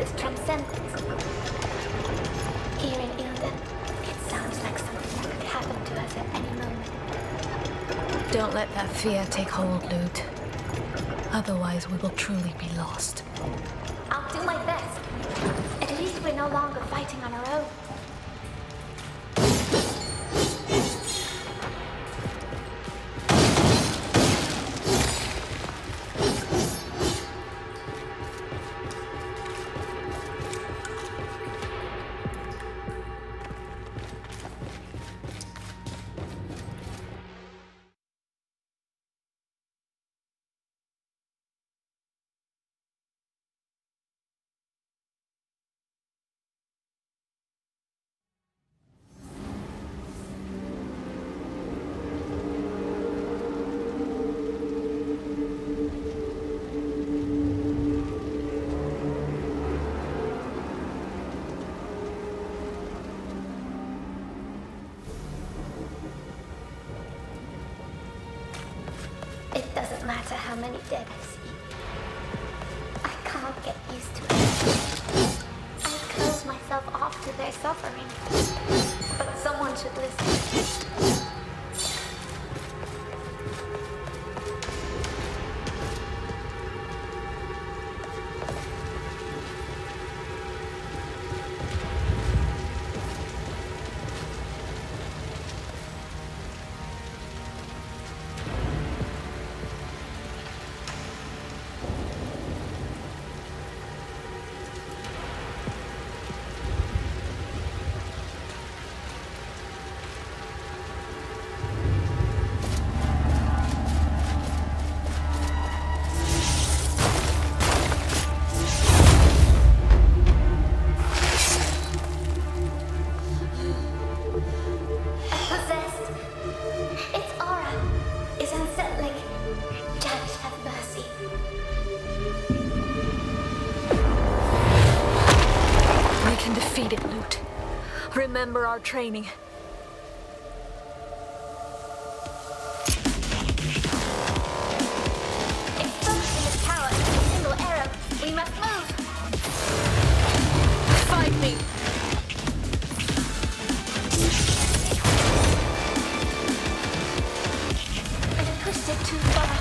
this Trump sentence. Here in Ilden, it sounds like something that could happen to us at any moment. Don't let that fear take hold, Lud. Otherwise, we will truly be lost. I'll do my best. At least we're no longer fighting on our own. No matter how many dead I see, I can't get used to it. I close myself off to their suffering, but someone should listen. Remember our training. Exposing this tower is a single arrow. We must move. Fight me. I pushed it too far.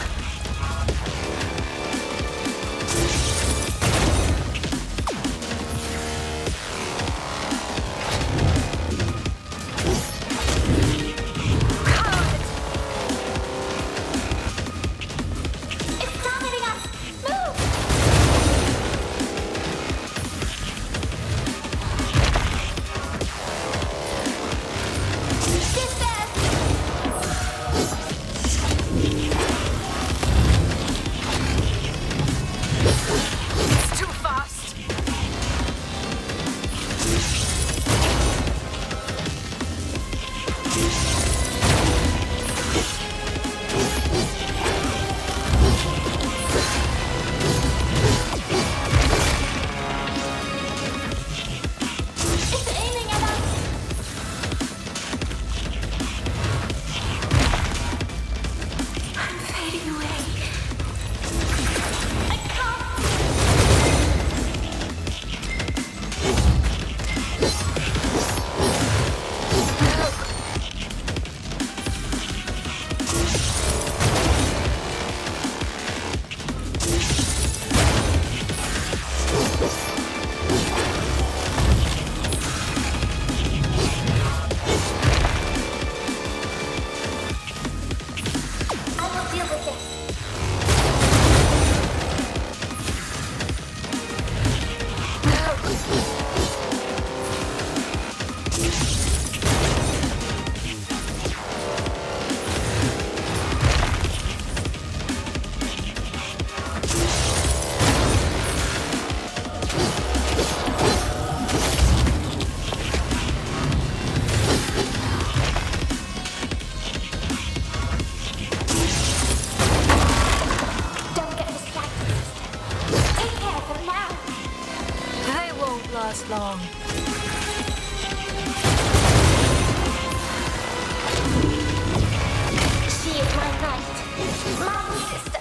Sister.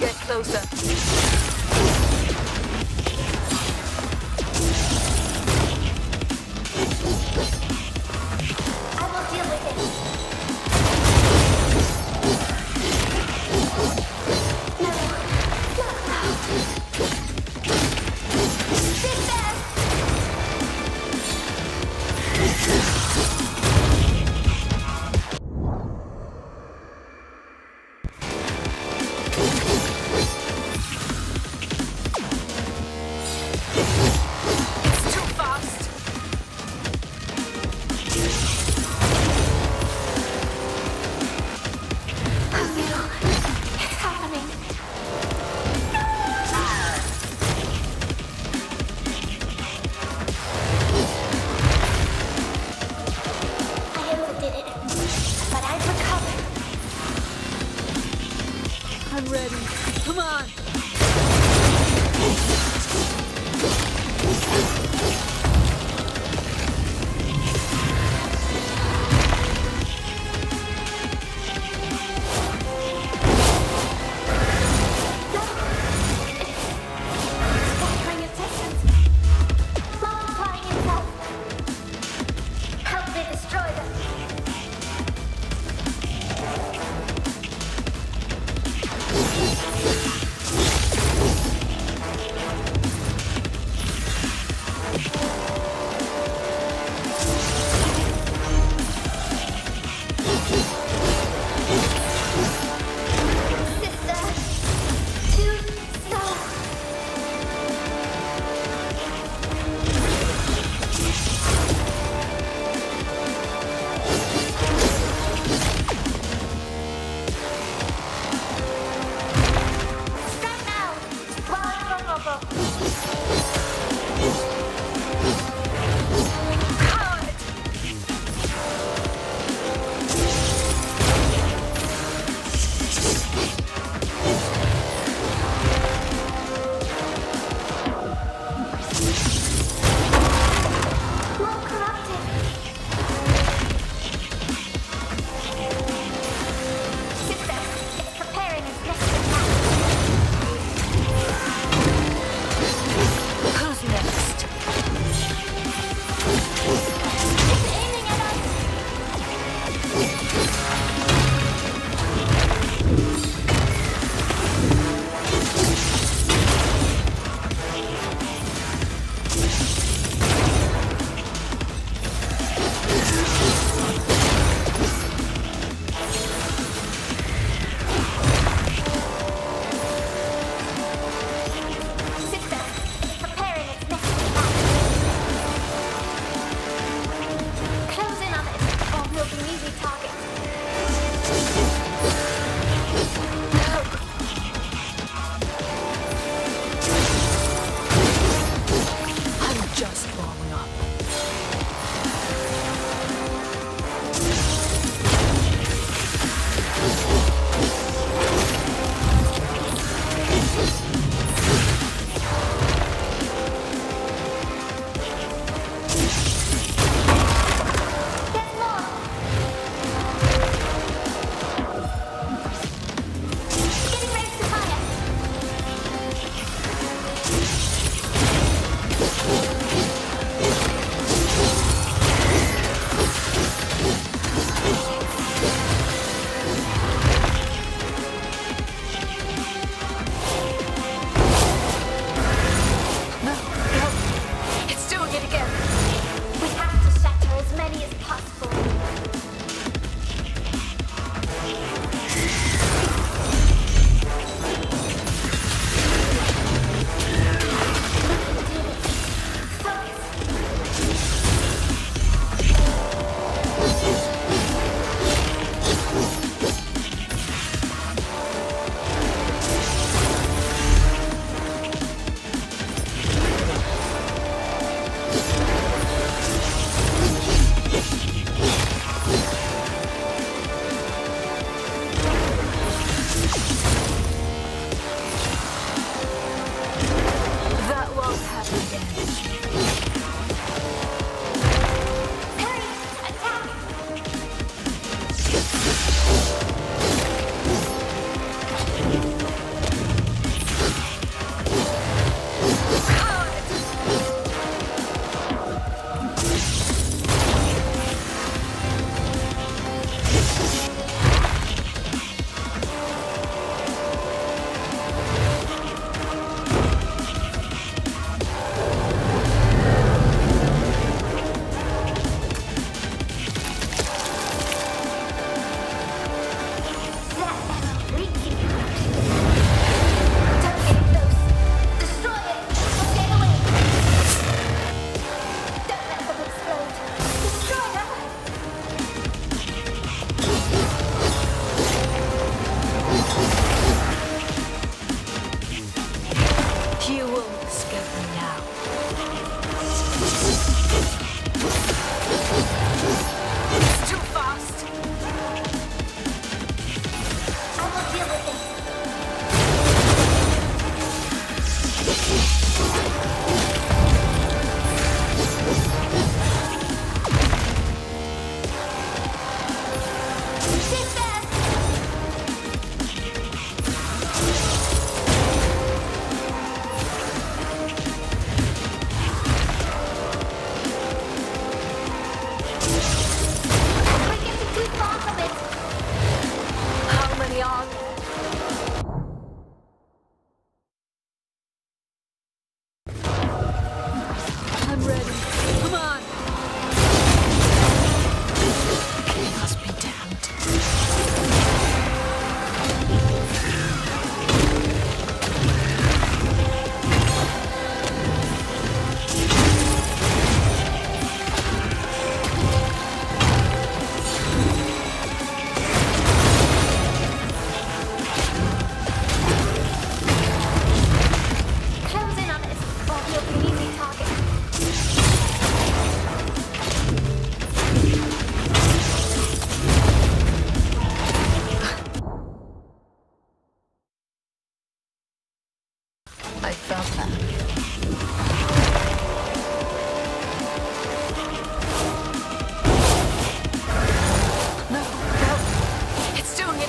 get closer. I will deal with it. No. Sit back. It's too fast. Oh no, it's happening. No! I overdid it, but I've recovered. I'm ready. Come on.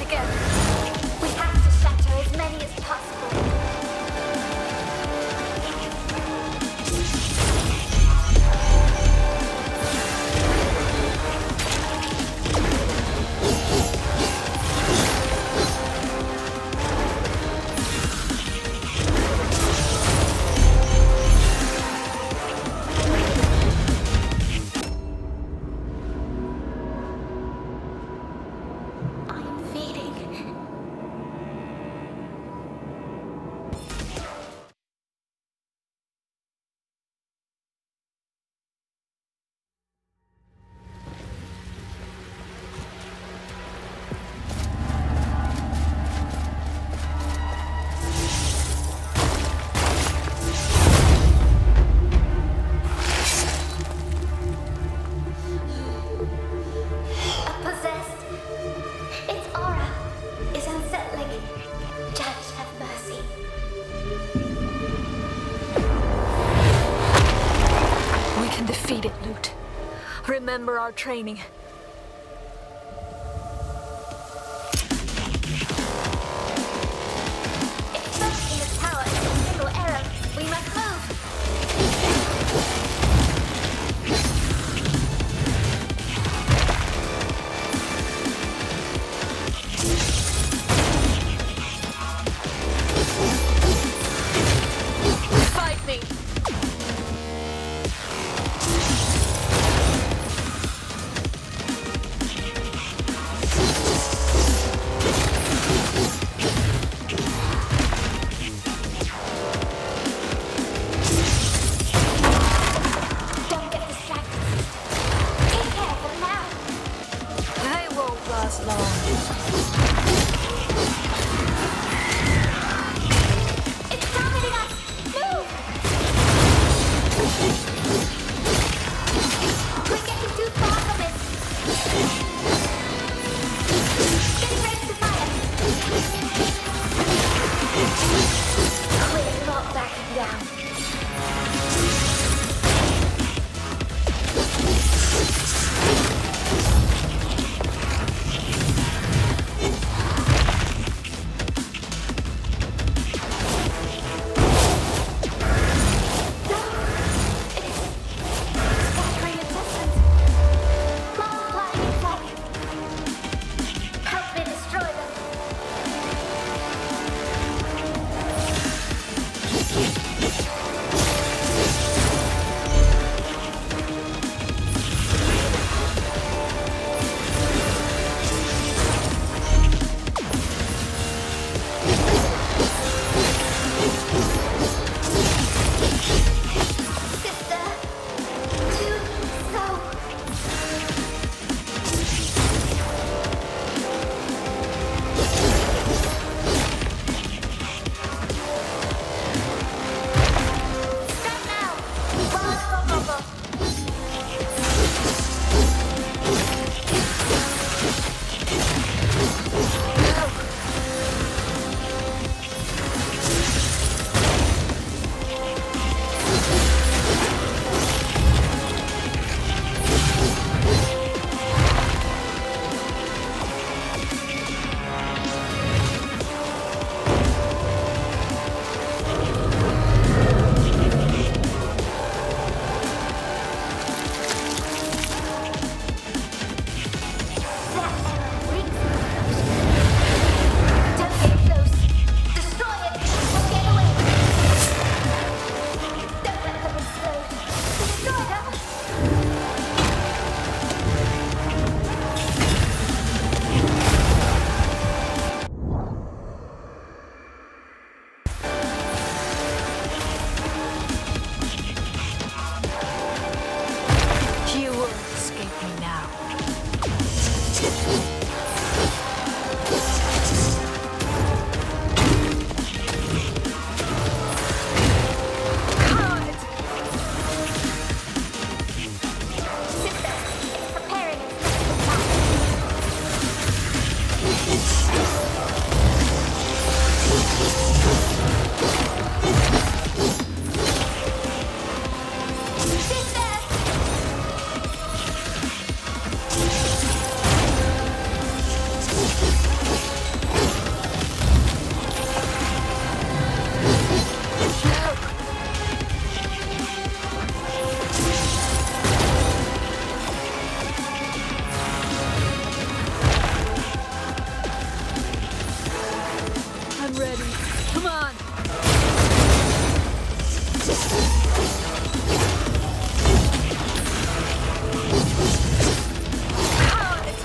to go. We have to shatter as many as possible. Defeat it, Lute. Remember our training. Especially the tower is a single arrow. We must move. Fight me. ready. Come on. Got it.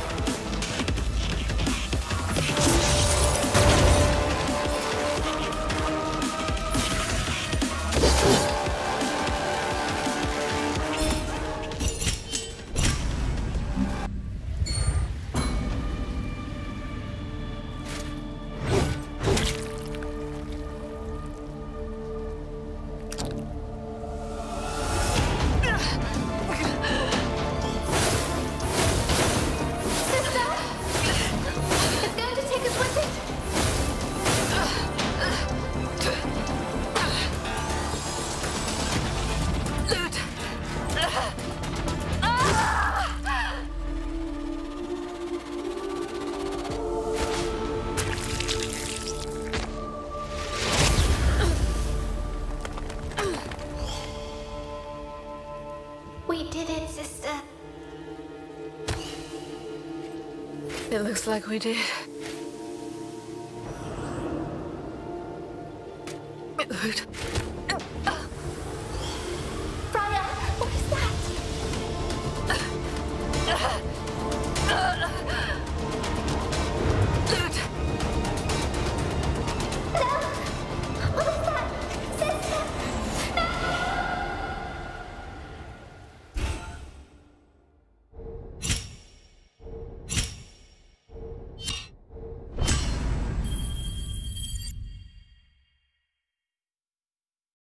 It looks like we did. Loot.